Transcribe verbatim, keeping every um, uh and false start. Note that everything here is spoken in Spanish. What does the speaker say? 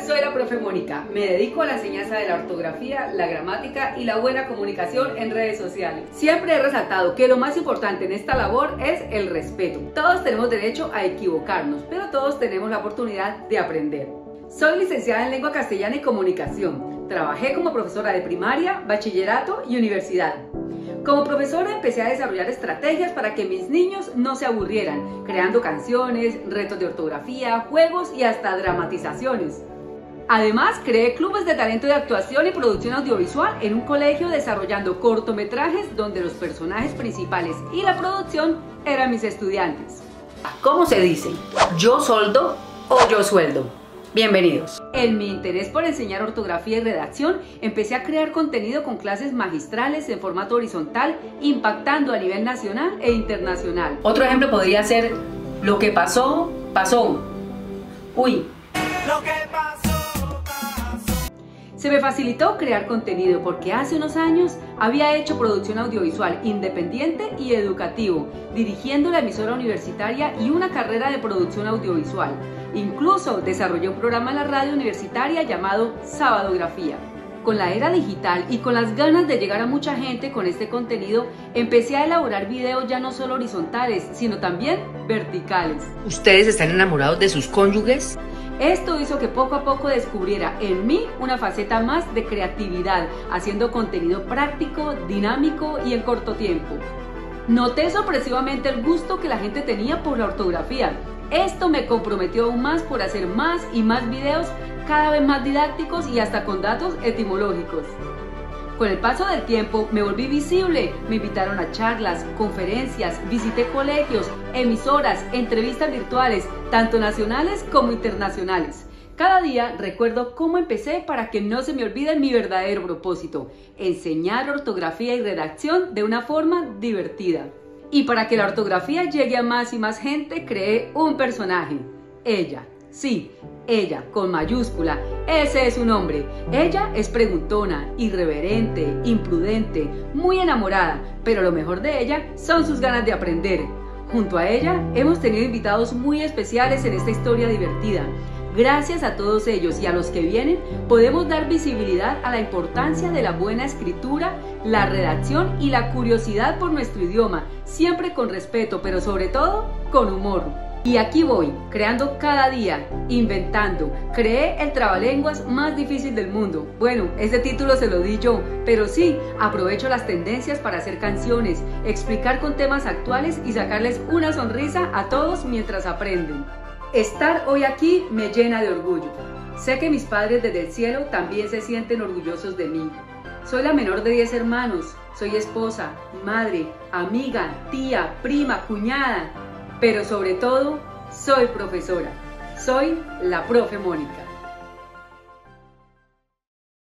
días, soy la profe Mónica. Me dedico a la enseñanza de la ortografía, la gramática y la buena comunicación en redes sociales. Siempre he resaltado que lo más importante en esta labor es el respeto. Todos tenemos derecho a equivocarnos, pero todos tenemos la oportunidad de aprender. Soy licenciada en Lengua Castellana y Comunicación. Trabajé como profesora de primaria, bachillerato y universidad. Como profesora empecé a desarrollar estrategias para que mis niños no se aburrieran, creando canciones, retos de ortografía, juegos y hasta dramatizaciones. Además, creé clubes de talento de actuación y producción audiovisual en un colegio desarrollando cortometrajes donde los personajes principales y la producción eran mis estudiantes. ¿Cómo se dice? ¿Yo soldo o yo sueldo? Bienvenidos. En mi interés por enseñar ortografía y redacción, empecé a crear contenido con clases magistrales en formato horizontal, impactando a nivel nacional e internacional. Otro ejemplo podría ser, lo que pasó, pasó. Uy. Lo que pasó, pasó. Se me facilitó crear contenido porque hace unos años había hecho producción audiovisual independiente y educativo, dirigiendo la emisora universitaria y una carrera de producción audiovisual. Incluso desarrollé un programa en la radio universitaria llamado Sabadografía. Con la era digital y con las ganas de llegar a mucha gente con este contenido, empecé a elaborar videos ya no solo horizontales, sino también verticales. ¿Ustedes están enamorados de sus cónyuges? Esto hizo que poco a poco descubriera en mí una faceta más de creatividad, haciendo contenido práctico, dinámico y en corto tiempo. Noté sorpresivamente el gusto que la gente tenía por la ortografía. Esto me comprometió aún más por hacer más y más videos, cada vez más didácticos y hasta con datos etimológicos. Con el paso del tiempo me volví visible, me invitaron a charlas, conferencias, visité colegios, emisoras, entrevistas virtuales, tanto nacionales como internacionales. Cada día recuerdo cómo empecé para que no se me olvide mi verdadero propósito, enseñar ortografía y redacción de una forma divertida. Y para que la ortografía llegue a más y más gente, creé un personaje. Ella, sí, ella, con mayúscula, ese es su nombre. Ella es preguntona, irreverente, imprudente, muy enamorada, pero lo mejor de ella son sus ganas de aprender. Junto a ella, hemos tenido invitados muy especiales en esta historia divertida. Gracias a todos ellos y a los que vienen, podemos dar visibilidad a la importancia de la buena escritura, la redacción y la curiosidad por nuestro idioma, siempre con respeto, pero sobre todo con humor. Y aquí voy, creando cada día, inventando. Creé el trabalenguas más difícil del mundo. Bueno, ese título se lo di yo, pero sí, aprovecho las tendencias para hacer canciones, explicar con temas actuales y sacarles una sonrisa a todos mientras aprenden. Estar hoy aquí me llena de orgullo. Sé que mis padres desde el cielo también se sienten orgullosos de mí. Soy la menor de diez hermanos, soy esposa, madre, amiga, tía, prima, cuñada, pero sobre todo soy profesora. Soy la profe Mónica.